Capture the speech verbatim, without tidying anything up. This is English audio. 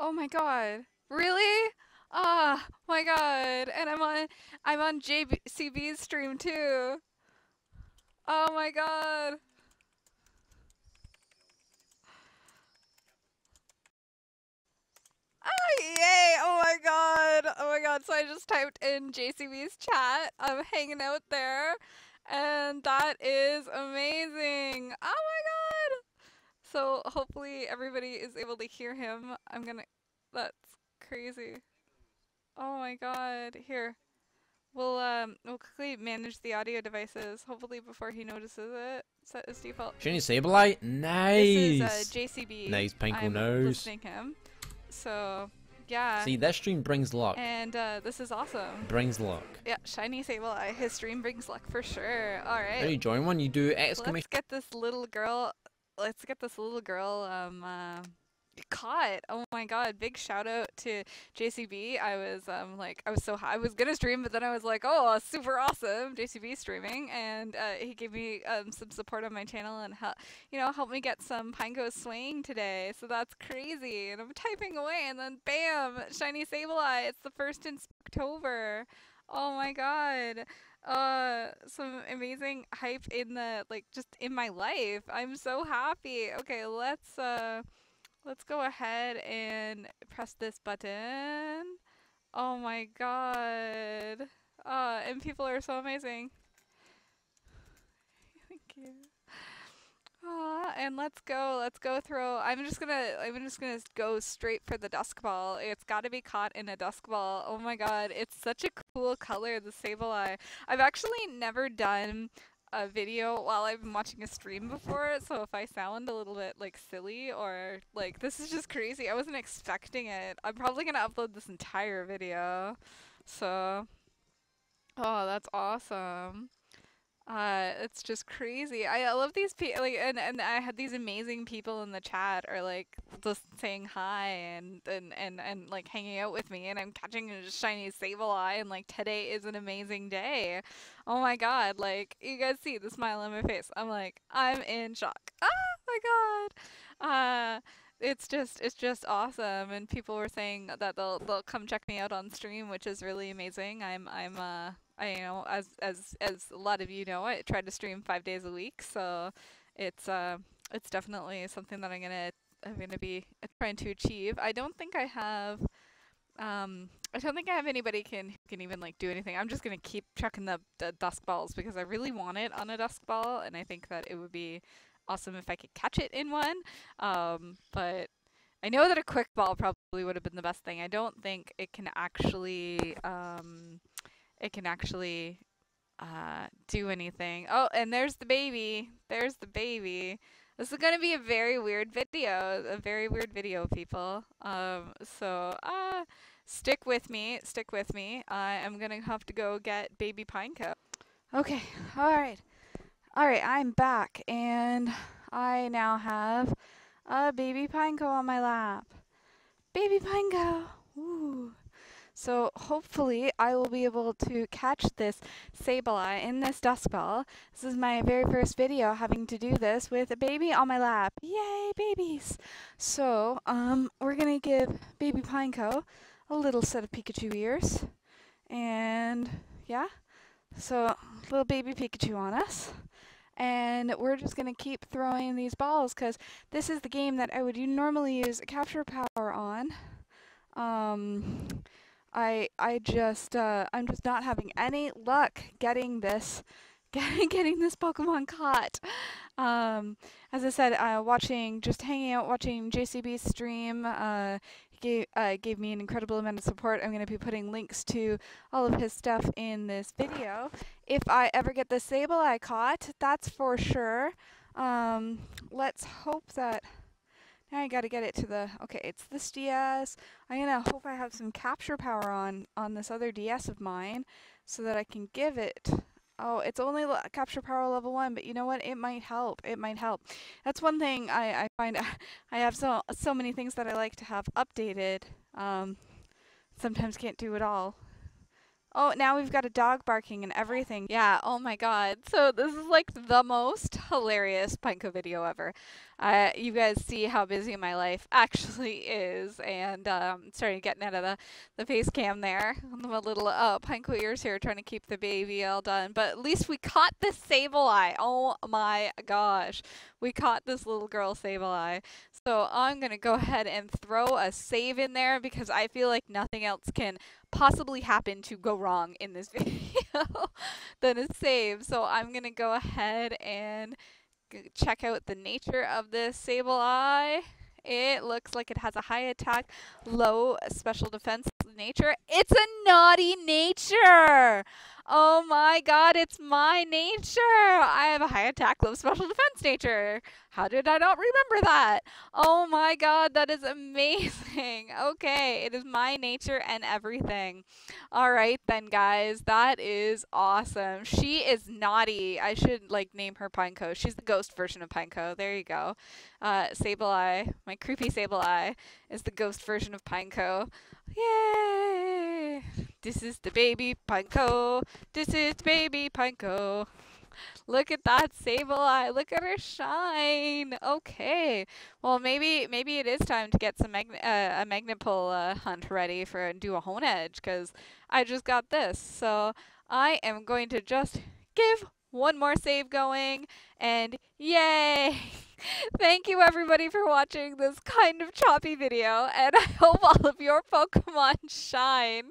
Oh my god. Really? Ah, oh my god. And I'm on I'm on J C B's stream too. Oh my god. Oh yay. Oh my god. Oh my god. So I just typed in J C B's chat. I'm hanging out there. And that is amazing. Oh my god. So hopefully everybody is able to hear him. I'm gonna, that's crazy. Oh my god. Here. We'll um we'll quickly manage the audio devices, hopefully before he notices it. Set as default. Shiny Sableye? Nice. This is uh, J C B. Nice Pineco nose. Listening him. So yeah. See, that stream brings luck. And uh, this is awesome. Brings luck. Yeah, Shiny Sableye. His stream brings luck for sure. All right. Hey, join one. You do exclamation. Let's get this little girl. Let's get this little girl. Um. Uh, caught. Oh my god, big shout out to J C B. I was um like I was so high. I was gonna stream, but then I was like, oh, super awesome, J C B streaming, and uh, he gave me um some support on my channel and help, you know, helped me get some Pineco swaying today, so that's crazy. And I'm typing away and then bam, Shiny Sableye. It's the first in Spooktober. Oh my god. Uh, some amazing hype in the, like, just in my life. I'm so happy. Okay, let's uh Let's go ahead and press this button. Oh my god. Uh, and people are so amazing. Thank you. Uh, and let's go, let's go throw. I'm just gonna, I'm just gonna go straight for the Dusk Ball. It's gotta be caught in a Dusk Ball. Oh my god, it's such a cool color, the Sableye. I've actually never done a video while I've been watching a stream before, so if I sound a little bit like silly or like this is just crazy, I wasn't expecting it. I'm probably gonna upload this entire video, so oh, that's awesome. Uh, it's just crazy. I, I love these people, like, and, and I had these amazing people in the chat or like just saying hi and, and, and, and like hanging out with me, and I'm catching a Shiny Sableye, and like today is an amazing day. Oh my god, like you guys see the smile on my face. I'm like, I'm in shock. Ah, my god. Uh, It's just, it's just awesome, and people were saying that they'll they'll come check me out on stream, which is really amazing. I'm I'm uh I you know as as as a lot of you know, I try to stream five days a week, so it's uh it's definitely something that I'm gonna I'm gonna be trying to achieve. I don't think I have, um I don't think I have anybody can who can even like do anything. I'm just gonna keep chucking the, the Dusk Balls because I really want it on a Dusk Ball, and I think that it would be awesome if I could catch it in one, um, but I know that a Quick Ball probably would have been the best thing. I don't think it can actually, um, it can actually uh, do anything. Oh, and there's the baby. There's the baby. This is gonna be a very weird video. A very weird video, people. Um, so uh, stick with me. Stick with me. I am gonna have to go get baby Pineco. Okay. All right. Alright, I'm back, and I now have a baby Pineco on my lap. Baby Pineco! Ooh. So hopefully I will be able to catch this Sableye in this Dusk Ball. This is my very first video having to do this with a baby on my lap. Yay, babies! So, um, we're gonna give baby Pineco a little set of Pikachu ears. And, yeah? So, little baby Pikachu on us. And we're just going to keep throwing these balls because this is the game that I would normally use a capture power on. Um, I I just uh, I'm just not having any luck getting this getting getting this Pokemon caught. Um, as I said, uh, watching just hanging out watching J C B's stream. Uh, Gave, uh, gave me an incredible amount of support. I'm going to be putting links to all of his stuff in this video. If I ever get the Sableye caught, that's for sure. Um, let's hope that... Now I got to get it to the... Okay, it's this D S. I'm going to hope I have some capture power on, on this other D S of mine so that I can give it... Oh, it's only capture power level one, but you know what? It might help. It might help. That's one thing I, I find. I have so so many things that I like to have updated. Um, sometimes can't do it all. Oh, now we've got a dog barking and everything. Yeah, oh my god. So this is like the most hilarious Pineco video ever. Uh, you guys see how busy my life actually is, and um, starting getting out of the, the face cam there. I'm a little uh, Pineco ears here trying to keep the baby all done, but at least we caught this Sableye. Oh my gosh. We caught this little girl Sableye. So I'm going to go ahead and throw a save in there because I feel like nothing else can possibly happen to go wrong in this video than a save. So I'm going to go ahead and check out the nature of this Sableye. It looks like it has a high attack, low special defense nature. It's a naughty nature! Oh my god, it's my nature! I have a high attack, low special defense nature. How did I not remember that? Oh my god, that is amazing. Okay, it is my nature and everything. All right then, guys, that is awesome. She is naughty. I should like name her Pineco. She's the ghost version of Pineco. There you go. Uh, Sableye, my creepy Sableye, is the ghost version of Pineco. Yay! This is the baby Pineco. This is the baby Pineco. Look at that Sableye. Look at her shine. Okay. Well, maybe maybe it is time to get some mag uh, a Magnepull uh, hunt ready for and do a Hone Edge, because I just got this. So I am going to just give one more save going, and yay! Thank you everybody for watching this kind of choppy video, and I hope all of your Pokemon shine.